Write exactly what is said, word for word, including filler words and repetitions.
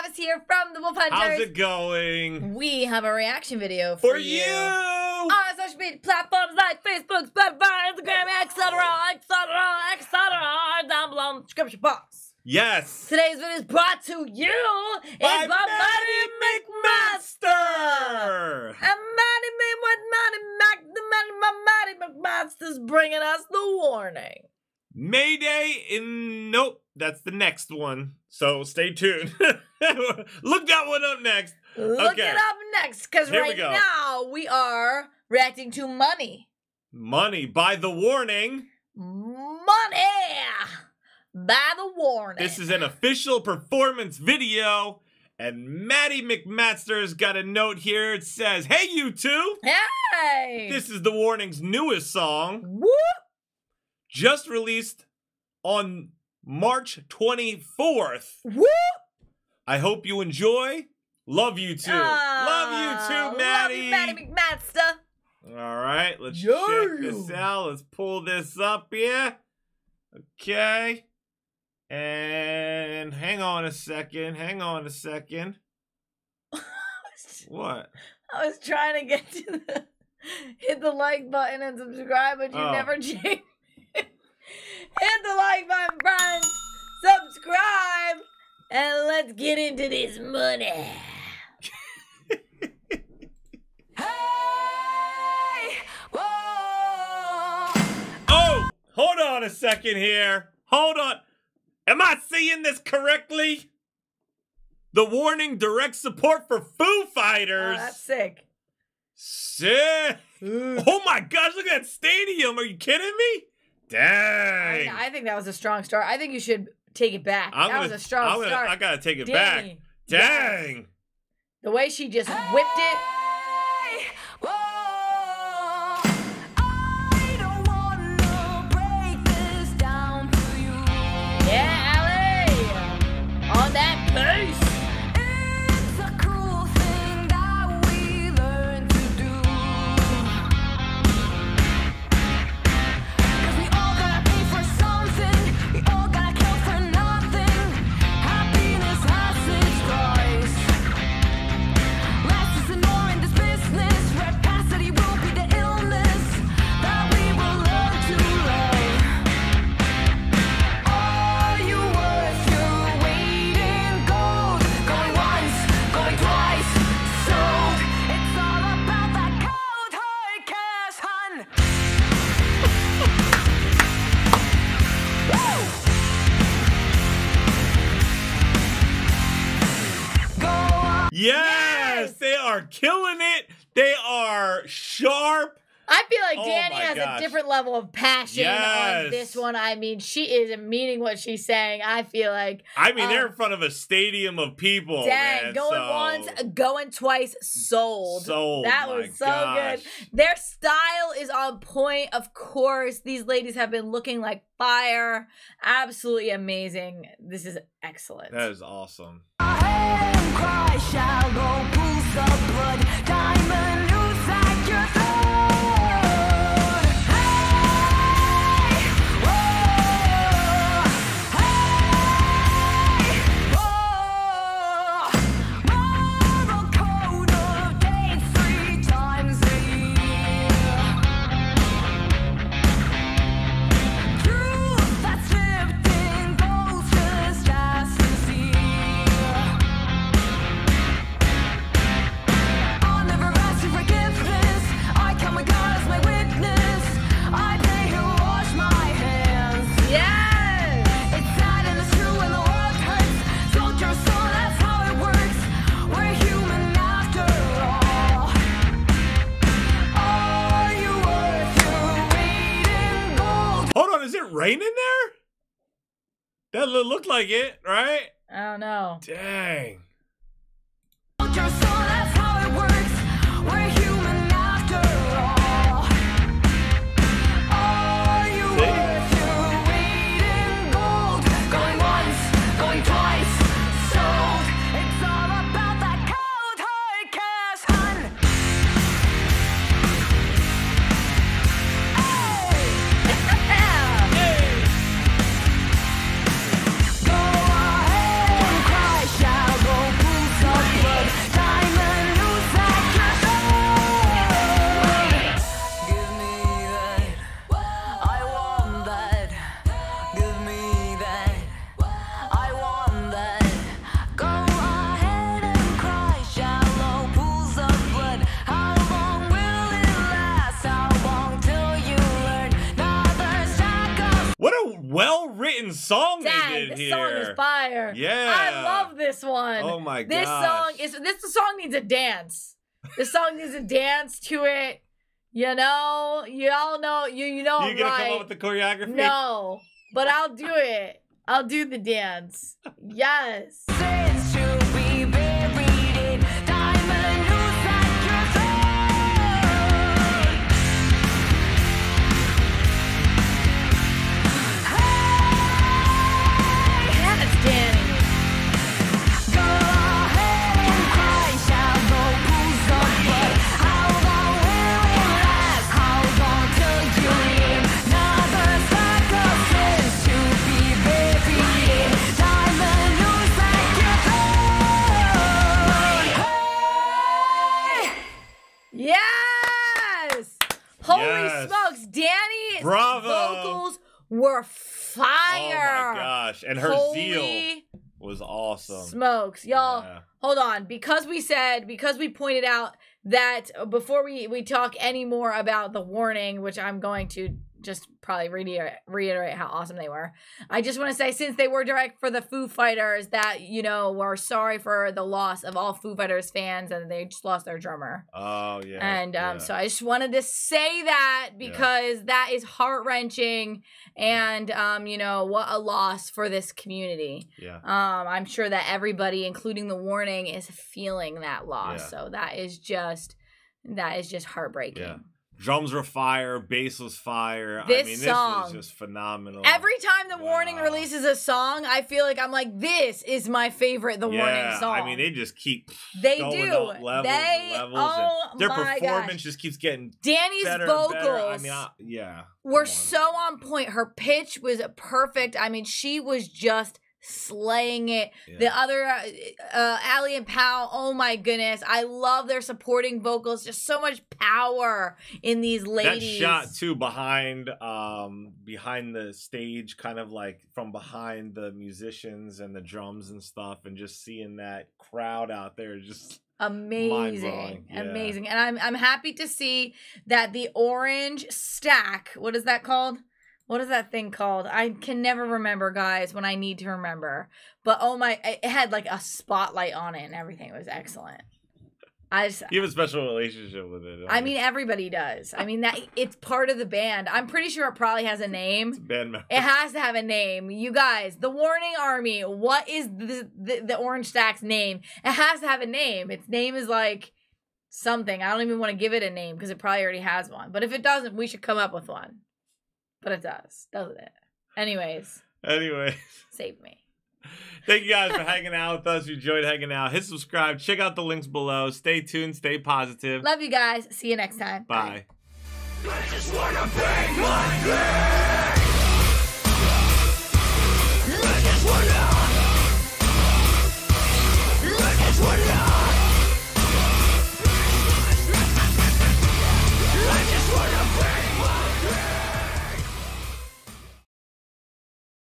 Travis here from the Wolf Hunters. How's it going? We have a reaction video for, for you. you. On social media platforms like Facebook, Spotify, Instagram, et cetera, et cetera, et cetera, down below in the description box. Yes. Today's video is brought to you by, by Maddie McMaster. And Maddie, what Maddie Mac, the Maddie, Maddie McMaster's bringing us The Warning. Mayday in... Nope, that's the next one. So stay tuned. Look that one up next. Look okay. it up next, because right we now we are reacting to Money. Money by The Warning. Money by The Warning. This is an official performance video, and Maddie McMaster's got a note here. It says, hey, you two. Hey. This is The Warning's newest song. Woo! Just released on March twenty-fourth. Woo! I hope you enjoy. Love you too. Uh, love you too, Maddie. Love you, Maddie McMaster. All right, let's Yo. check this out. Let's pull this up here. Okay. And hang on a second. Hang on a second. What? I was trying to get to the... Hit the like button and subscribe, but you oh. never changed. Hit the like button, friends, subscribe, and let's get into this money. Hey! Whoa! Oh, hold on a second here. Hold on. Am I seeing this correctly? The Warning direct support for Foo Fighters. Oh, that's sick. Sick. Ooh. Oh my gosh, look at that stadium. Are you kidding me? Dang. I, I think that was a strong start. I think you should take it back. I'm that gonna, was a strong I'm gonna, start. I gotta take it Danny. back. Dang. Yes. The way she just hey. whipped it. I don't wanna break this down for you. Yeah, Allie. On that bass. It's a cool thing that we learn to do. Yes, yes, they are killing it. They are sharp. I feel like Danny oh has gosh. a different level of passion yes. on this one. I mean, she is meaning what she's saying. I feel like. I mean, um, they're in front of a stadium of people. Dang, man, going so. once, going twice, sold. Sold. That was so gosh. good. Their style is on point, of course. These ladies have been looking like fire. Absolutely amazing. This is excellent. That is awesome. Cry, shallow pools of blood, diamond news at your throne. Hey, whoa, hey, whoa. Moral code of day three times a year. Truth that's lived in gold just as sincere. Rain in there? That looked like it, right? I don't know. Dang. Go ahead and cry, shallow song Dang, they did this here. Song is fire. Yeah. I love this one. Oh my god. This song is this the song needs a dance. This song needs a dance to it. You know, you all know you you know. You I'm gonna right. come up with the choreography? No, but I'll do it. I'll do the dance. Yes. Were fire. Oh my gosh. And her Holy zeal was awesome. Smokes. Y'all, yeah. hold on. Because we said, because we pointed out that before we, we talk any more about The Warning, which I'm going to just probably reiterate, reiterate how awesome they were. I just want to say, since they were direct for the Foo Fighters, that, you know, we're sorry for the loss of all Foo Fighters fans, and they just lost their drummer. Oh, yeah. And um, yeah. so I just wanted to say that because yeah. that is heart-wrenching and, um, you know, what a loss for this community. Yeah. Um, I'm sure that everybody, including The Warning, is feeling that loss. Yeah. So that is just, that is just heartbreaking. Yeah. Drums were fire, bass was fire. This I mean, song. This was just phenomenal. Every time The wow. Warning releases a song, I feel like I'm like, this is my favorite The yeah, Warning song. I mean, they just keep they going do. Up levels they, and levels. Oh and their my performance gosh. Just keeps getting Danny's better vocals and better. I mean, I, yeah. were on. so on point. Her pitch was perfect. I mean, she was just slaying it. Yeah. The other uh Allie and Powell, oh my goodness, I love their supporting vocals. Just so much power in these ladies. That shot too behind um behind the stage, kind of like from behind the musicians and the drums and stuff, and just seeing that crowd out there is just amazing. Yeah. Amazing. And I'm I'm happy to see that the orange stack, what is that called? What is that thing called? I can never remember, guys, when I need to remember. But, oh, my, it had, like, a spotlight on it and everything. It was excellent. I just, you have a special relationship with it. I you? mean, everybody does. I mean, that it's part of the band. I'm pretty sure it probably has a name. It's a band member. It has to have a name. You guys, The Warning Army, what is the, the, the Orange Stack's name? It has to have a name. Its name is, like, something. I don't even want to give it a name because it probably already has one. But if it doesn't, we should come up with one. But it does, doesn't it? Anyways. Anyways. Save me. Thank you guys for hanging out with us. If you enjoyed hanging out, hit subscribe. Check out the links below. Stay tuned. Stay positive. Love you guys. See you next time. Bye. Bye. I just wanna be like this.